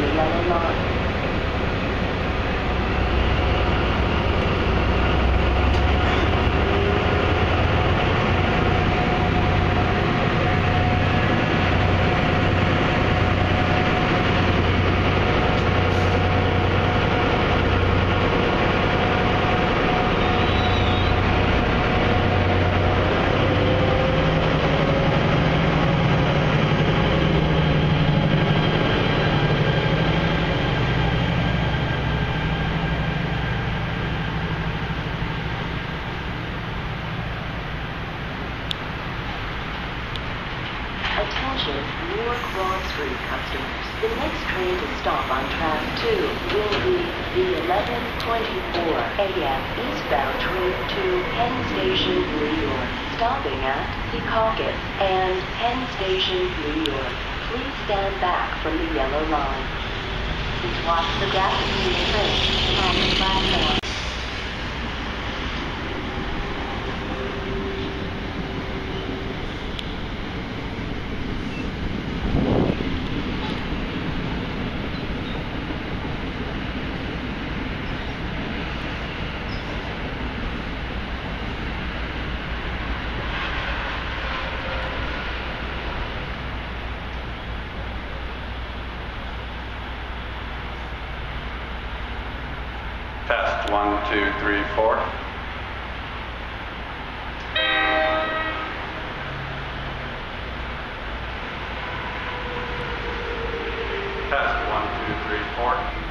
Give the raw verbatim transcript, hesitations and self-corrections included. la la la. A M eastbound route to Penn Station, New York, stopping at Secaucus and Penn Station, New York. Please stand back from the yellow line. Please watch the gap between the train and the platform. Test one, two, three, four. Test one, two, three, four.